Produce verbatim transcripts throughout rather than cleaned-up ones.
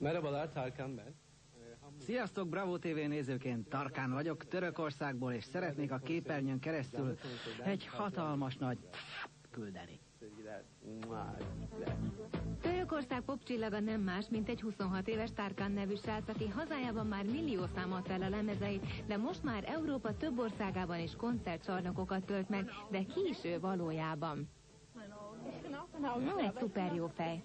Merhabalar, Tarkan ben. Sziasztok, Bravo té vé nézőként, Tarkan vagyok Törökországból, és szeretnék a képernyőn keresztül egy hatalmas nagy küldeni. Törökország popcsillaga nem más, mint egy huszonhat éves Tarkan nevű srác, aki hazájában már millió számolt el a lemezei, de most már Európa több országában is koncertcsarnokokat tölt meg, de ki is ő valójában? No, egy szuper jó fej.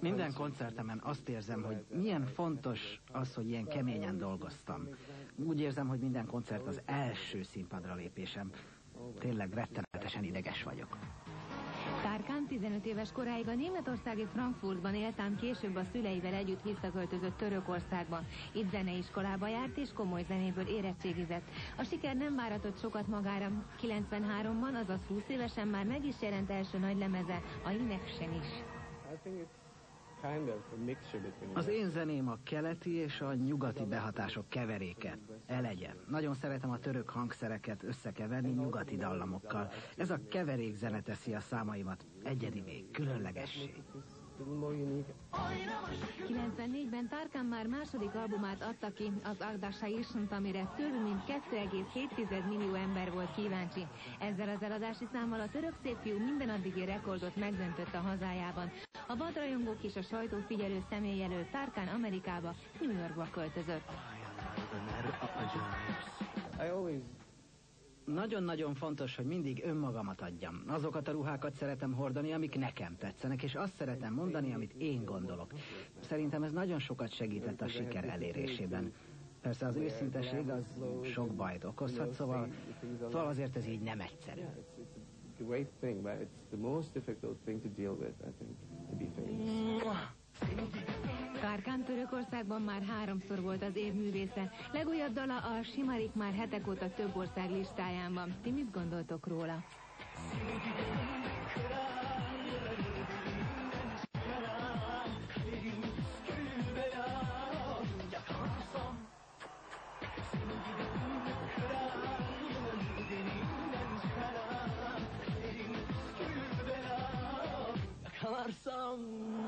Minden koncertemen azt érzem, hogy milyen fontos az, hogy ilyen keményen dolgoztam. Úgy érzem, hogy minden koncert az első színpadra lépésem. Tényleg rettenetesen ideges vagyok. Tarkan tizenöt éves koráig a németországi Frankfurtban élt, ám később a szüleivel együtt visszaköltözött Törökországba. Itt zeneiskolába járt és komoly zenéből érettségizett. A siker nem váratott sokat magára. kilencvenháromban, azaz húsz évesen már meg is jelent első nagy lemeze, a Ineksen is. Az én zeném a keleti és a nyugati behatások keveréke. Elegyen. Nagyon szeretem a török hangszereket összekeverni nyugati dallamokkal. Ez a keverék zene teszi a számaimat egyedivé, különlegessé. kilencvennégyben Tarkan már második albumát adta ki, az Agda Sayishant, amire több mint két egész hét millió ember volt kíváncsi. Ezzel az eladási számmal a török szépfiú minden addigi rekordot megdöntött a hazájában. A vadrajongók és a sajtófigyelő személy előtt Tarkan Amerikába, New Yorkba költözött. Nagyon-nagyon fontos, hogy mindig önmagamat adjam. Azokat a ruhákat szeretem hordani, amik nekem tetszenek, és azt szeretem mondani, amit én gondolok. Szerintem ez nagyon sokat segített a siker elérésében. Persze az őszinteség az sok bajt okozhat, szóval, szóval azért ez így nem egyszerű. Tarkan Törökországban már háromszor volt az év művésze. Legújabb dala, a Şımarık, már hetek óta több ország listáján van. Ti mit gondoltok róla? Kalarsan...